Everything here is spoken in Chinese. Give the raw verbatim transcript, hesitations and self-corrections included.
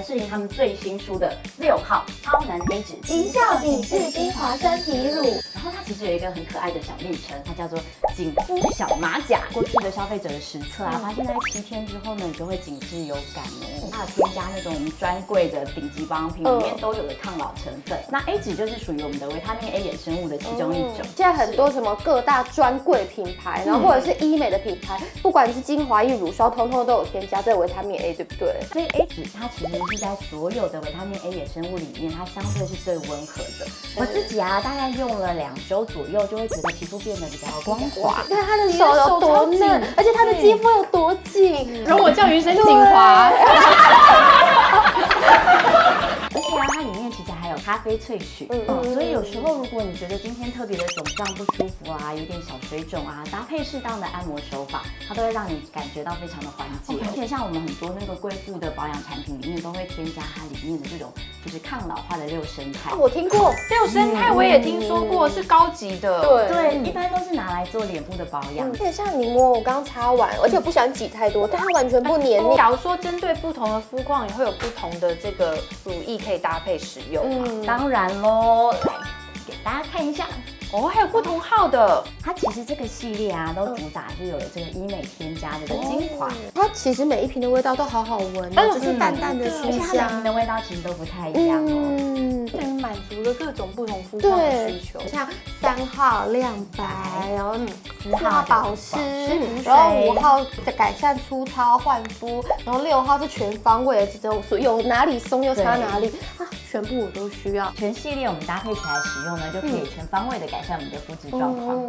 展示他们最新出的六号超能黑脂金效抵制精华真皮乳。然后它其实有一个很可爱的小昵称，它叫做紧肤小马甲。过去的消费者的实测啊，发现在七天之后呢，你就会紧致有感哦。它有添加那种我们专柜的顶级保养品里面都有的抗老成分。呃、那 A 酯就是属于我们的维他命 A 衍生物的其中一种。嗯、现在很多什么各大专柜品牌，然后或者是医美的品牌，嗯、不管是精华液、乳霜，通通都有添加这维他命 A， 对不对？所以 A 酯它其实是在所有的维他命 A 衍生物里面，它相对是最温和的。我自己啊，大概用了两周左右，就会觉得皮肤变得比较光滑。对，它的手有多嫩，而且它的肌肤有多紧，容我叫余生锦华。而且啊，它里面其实还有咖啡萃取，嗯嗯、所以有时候如果你觉得今天特别的肿胀不舒服啊，有点小水肿啊，搭配适当的按摩手法，它都会让你感觉到非常的缓解。而且像我们很多那个贵妇的保养产品里面都会添加它里面的这种就是抗老化的六生肽。我听过六生肽，我也听说过，是高级的。对对，一般都是拿来做脸部的保养。而且像柠檬，我刚擦完，而且我不想挤太多，但它完全不黏腻。假如说针对不同的肤况，也会有不同的这个乳液可以搭配使用。嗯，当然喽，来给大家看一下。 哦，还有不同号的，它其实这个系列啊，都主打是有这个医美添加的精华。它其实每一瓶的味道都好好闻，但是淡淡的清香，而且它每瓶的味道其实都不太一样哦。嗯，对于满足了各种不同肤况的需求，像三号亮白，然后四号保湿，然后五号改善粗糙焕肤，然后六号是全方位的这种，有哪里松又擦哪里啊，全部我都需要。全系列我们搭配起来使用呢，就可以全方位的改善。改善我们的肤质状况。嗯